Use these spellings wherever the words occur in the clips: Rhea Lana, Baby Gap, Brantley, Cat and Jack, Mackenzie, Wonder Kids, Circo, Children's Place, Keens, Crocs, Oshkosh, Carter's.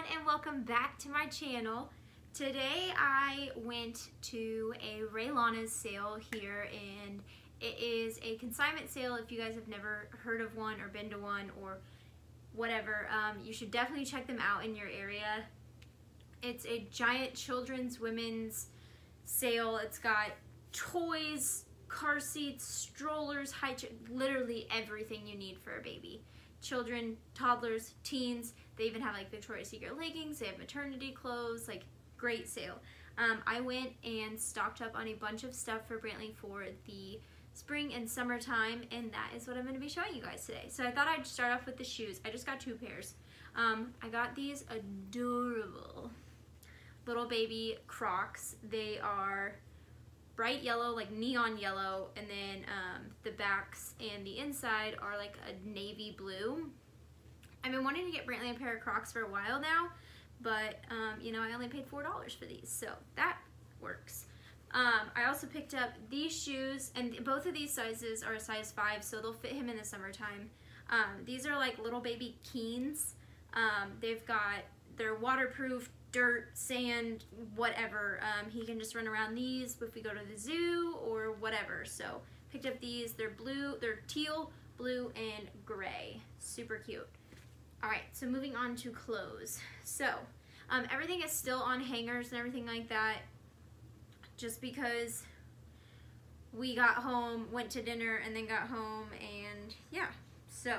everyone, and welcome back to my channel. Today I went to a Rhea Lana's sale here, and it is a consignment sale. If you guys have never heard of one or been to one or whatever, you should definitely check them out in your area. It's a giant children's, women's sale. It's got toys, car seats, strollers, literally everything you need for a baby. Children, toddlers, teens. They even have like Victoria's Secret leggings. They have maternity clothes, like great sale. I went and stocked up on a bunch of stuff for Brantley for the spring and summertime, and that is what I'm going to be showing you guys today. So I thought I'd start off with the shoes. I just got two pairs. I got these adorable little baby Crocs. They are bright yellow, like neon yellow, and then the backs and the inside are like a navy blue. I've been wanting to get Brantley a pair of Crocs for a while now, but you know, I only paid $4 for these, so that works. I also picked up these shoes, and both of these sizes are a size 5, so they'll fit him in the summertime. These are like little baby Keens. They're waterproof, dirt, sand, whatever. He can just run around these if we go to the zoo or whatever. So picked up these. They're blue, they're teal, blue, and gray. Super cute. All right, so moving on to clothes. So everything is still on hangers and everything like that, just because we got home, went to dinner, and then got home, and yeah. So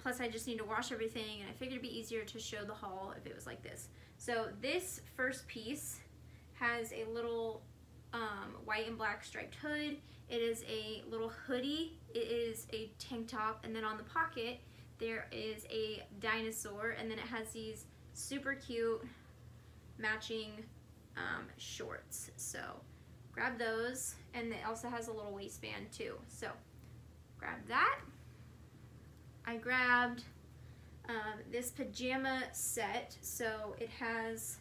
plus I just need to wash everything, and I figured it'd be easier to show the haul if it was like this. So this first piece has a little white and black striped hood. It is a little hoodie. It is a tank top, and then on the pocket there is a dinosaur, and then it has these super cute matching shorts. So grab those, and it also has a little waistband too. So grab that. I grabbed this pajama set. So it has,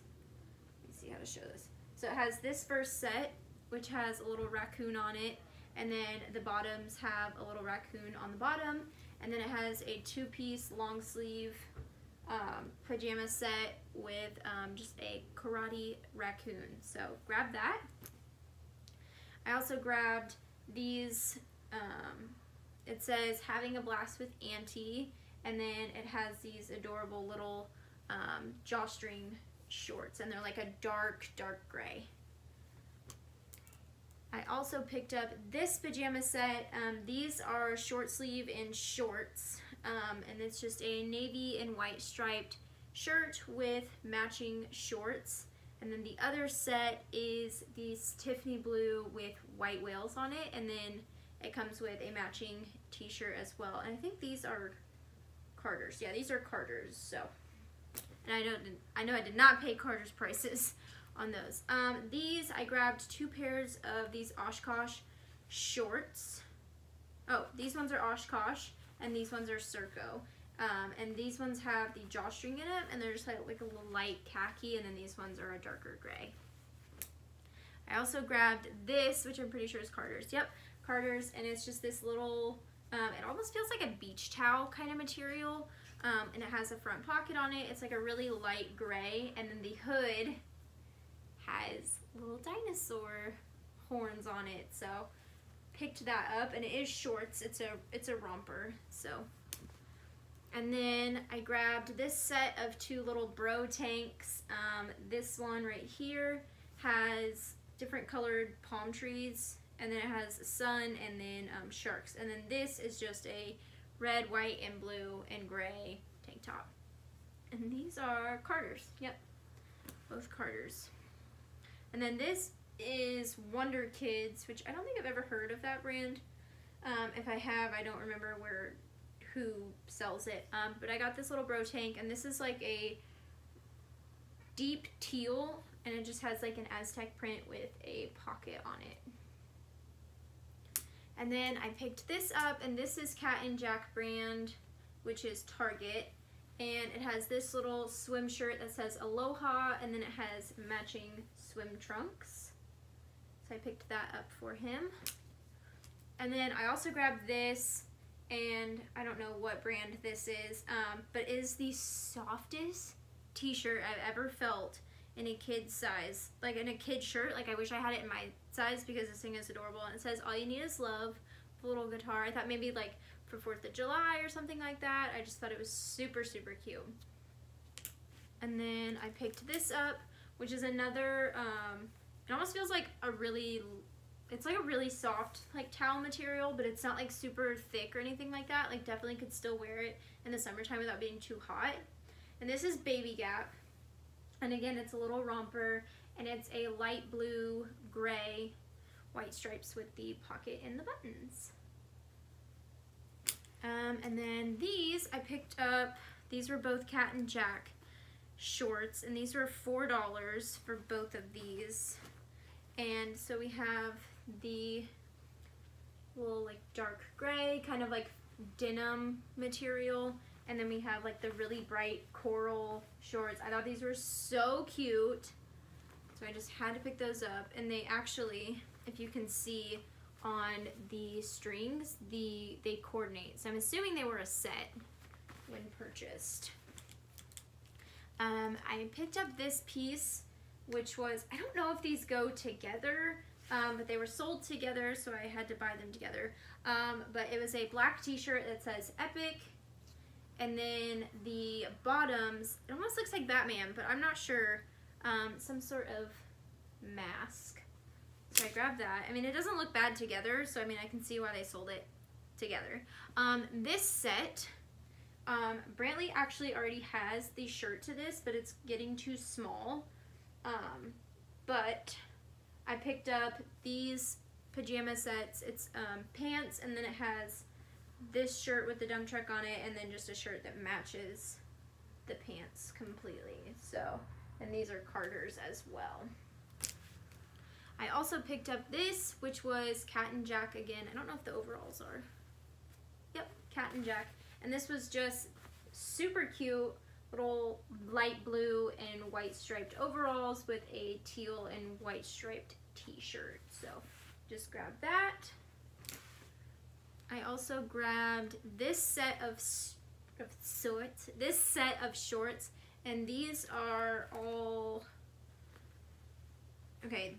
let me see how to show this. So it has this first set, which has a little raccoon on it, and then the bottoms have a little raccoon on the bottom, and then it has a two-piece long sleeve pajama set with just a karate raccoon. So grab that. I also grabbed these. It says having a blast with Auntie, and then it has these adorable little drawstring shorts, and they're like a dark gray. I also picked up this pajama set. These are short sleeve and shorts, and it's just a navy and white striped shirt with matching shorts, and then the other set is these Tiffany blue with white whales on it, and then it comes with a matching t-shirt as well. And I think these are Carter's. Yeah, these are Carter's. So, and I know I did not pay Carter's prices on those. These, I grabbed two pairs of these Oshkosh shorts. Oh, these ones are Oshkosh, and these ones are Circo. And these ones have the drawstring in them, and they're just like a little light khaki, and then these ones are a darker gray. I also grabbed this, which I'm pretty sure is Carter's. Yep, Carter's, and it's just this little, it almost feels like a beach towel kind of material, and it has a front pocket on it. It's like a really light gray, and then the hood has little dinosaur horns on it, so picked that up, and it is shorts. It's a romper. So, and then I grabbed this set of two little bro tanks. This one right here has different colored palm trees, and then it has sun, and then sharks, and then this is just a red, white, and blue and gray tank top, and these are Carter's. Yep, both Carter's. And then this is Wonder Kids, which I don't think I've ever heard of that brand. If I have, I don't remember who sells it. But I got this little bro tank, and this is like a deep teal, and it just has like an Aztec print with a pocket on it. And then I picked this up, and this is Cat and Jack brand, which is Target. And it has this little swim shirt that says Aloha, and then it has matching swim trunks. So I picked that up for him. And then I also grabbed this, and I don't know what brand this is, but it is the softest t-shirt I've ever felt in a kid's size, like in a kid's shirt. Like I wish I had it in my size because this thing is adorable. And it says, all you need is love, with a little guitar. I thought maybe like for 4th of July or something like that. I just thought it was super, super cute. And then I picked this up, which is another, it almost feels like a really, it's like a really soft like towel material, but it's not like super thick or anything like that. Like definitely could still wear it in the summertime without being too hot. And this is Baby Gap. And again, it's a little romper, and it's a light blue, gray, white stripes with the pocket and the buttons. And then these I picked up, these were both Cat and Jack shorts, and these were $4 for both of these. And so we have the little like dark gray, kind of like denim material, and then we have like the really bright coral shorts. I thought these were so cute, so I just had to pick those up. And they actually, if you can see on the strings, they coordinate, so I'm assuming they were a set when purchased. I picked up this piece, which was, I don't know if these go together, but they were sold together, so I had to buy them together. But it was a black t-shirt that says Epic, and then the bottoms, it almost looks like Batman, but I'm not sure, some sort of mask. So I grabbed that. I mean, it doesn't look bad together, so I mean, I can see why they sold it together. This set, Brantley actually already has the shirt to this, but it's getting too small. But I picked up these pajama sets. It's pants, and then it has this shirt with the dump truck on it, and then just a shirt that matches the pants completely. So, and these are Carter's as well. I also picked up this, which was Cat and Jack again. I don't know if the overalls are. Yep, Cat and Jack. And this was just super cute, little light blue and white striped overalls with a teal and white striped t-shirt. So just grab that. I also grabbed this set of shorts, and these are all, okay,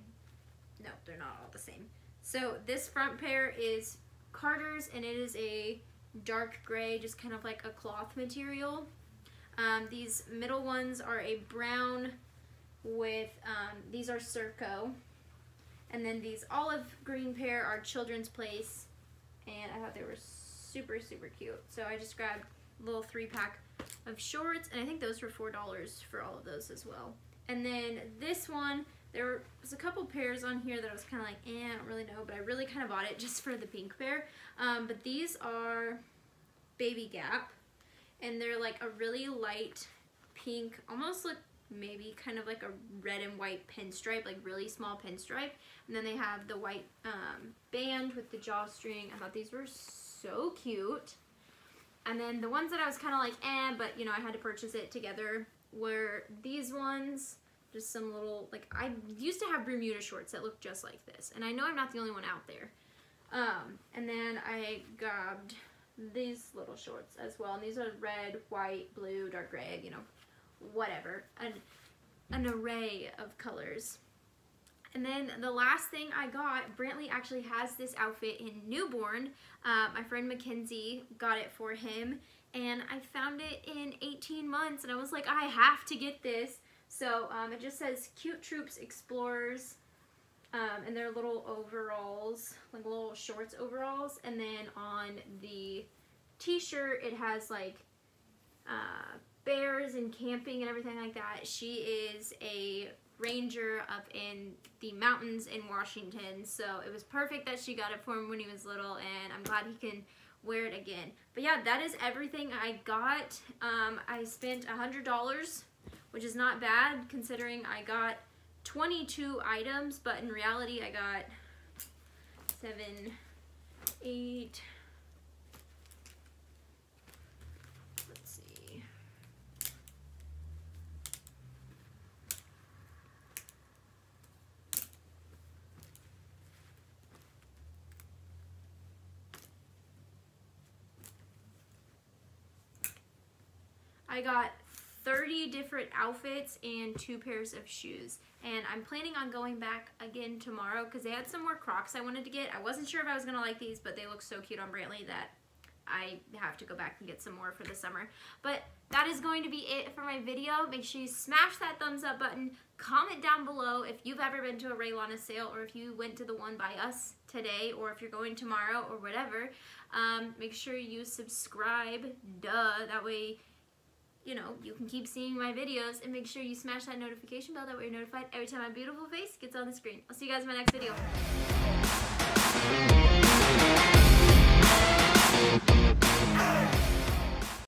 no, they're not all the same. So this front pair is Carter's, and it is a dark gray, just kind of like a cloth material. These middle ones are a brown with, these are Circo. And then these olive green pair are Children's Place. And I thought they were super, super cute. So I just grabbed a little 3-pack of shorts. And I think those were $4 for all of those as well. And then this one, there was a couple pairs on here that I was kind of like, eh, I don't really know. But I really kind of bought it just for the pink pair. But these are Baby Gap. And they're like a really light pink, almost look maybe kind of like a red and white pinstripe, like really small pinstripe. And then they have the white band with the drawstring. I thought these were so cute. And then the ones that I was kind of like, eh, but you know, I had to purchase it together were these ones. Just some little, like I used to have Bermuda shorts that looked just like this. And I know I'm not the only one out there. And then I grabbed these little shorts as well, and these are red, white, blue, dark gray, you know, whatever, an array of colors. And then the last thing I got, Brantley actually has this outfit in newborn. My friend Mackenzie got it for him, and I found it in 18 months, and I was like, I have to get this. So it just says Cute Troops Explorers, and they're little overalls, like little shorts overalls. And then on the t-shirt, it has like bears and camping and everything like that. She is a ranger up in the mountains in Washington, so it was perfect that she got it for him when he was little, and I'm glad he can wear it again. But yeah, that is everything I got. I spent $100, which is not bad considering I got 22 items, but in reality I got 7, 8, let's see, 30 different outfits and 2 pairs of shoes. And I'm planning on going back again tomorrow because they had some more Crocs I wanted to get. I wasn't sure if I was going to like these, but they look so cute on Brantley that I have to go back and get some more for the summer. But that is going to be it for my video. Make sure you smash that thumbs up button. Comment down below if you've ever been to a Rhea Lana sale, or if you went to the one by us today, or if you're going tomorrow or whatever. Make sure you subscribe, duh, that way you know you can keep seeing my videos, and make sure you smash that notification bell, that way you're notified every time my beautiful face gets on the screen. I'll see you guys in my next video.